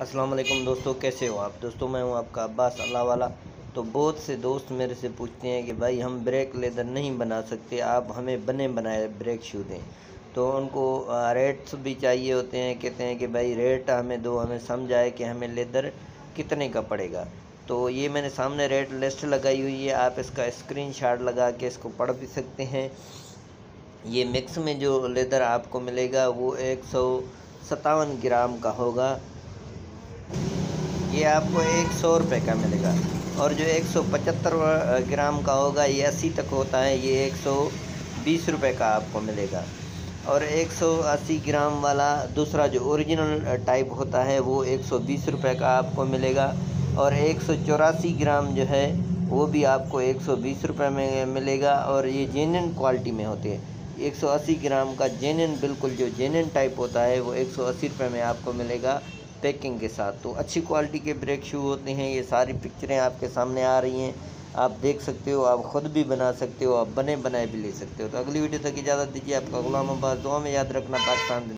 अस्सलाम वालेकुम दोस्तों, कैसे हो आप दोस्तों। मैं हूं आपका अब्बास अल्लाहवाला। तो बहुत से दोस्त मेरे से पूछते हैं कि भाई हम ब्रेक लेदर नहीं बना सकते, आप हमें बने बनाए ब्रेक शू दें। तो उनको रेट्स भी चाहिए होते हैं, कहते हैं कि भाई रेट हमें दो, हमें समझ आए कि हमें लेदर कितने का पड़ेगा। तो ये मैंने सामने रेट लिस्ट लगाई हुई है, आप इसका स्क्रीनशॉट लगा के इसको पढ़ भी सकते हैं। ये मिक्स में जो लेदर आपको मिलेगा वो 157 ग्राम का होगा, ये आपको 100 रुपये का मिलेगा। और जो 175 ग्राम का होगा ये 80 तक होता है, ये 120 रुपये का आपको मिलेगा। और 180 ग्राम वाला दूसरा जो ओरिजिनल टाइप होता है वो 120 रुपये का आपको मिलेगा। और 184 ग्राम जो है वो भी आपको 120 रुपये में मिलेगा। और ये जेन्युइन क्वालिटी में होते हैं। 180 ग्राम का जेन्युइन, बिल्कुल जो जेन्युइन टाइप होता है वो 180 रुपये में आपको मिलेगा पैकिंग के साथ। तो अच्छी क्वालिटी के ब्रेक शू होते हैं। ये सारी पिक्चरें आपके सामने आ रही हैं, आप देख सकते हो, आप ख़ुद भी बना सकते हो, आप बने बनाए भी ले सकते हो। तो अगली वीडियो तक इजाज़त दीजिए। आपका गुलाम अब्बास, दुआ में याद रखना, पाकिस्तान।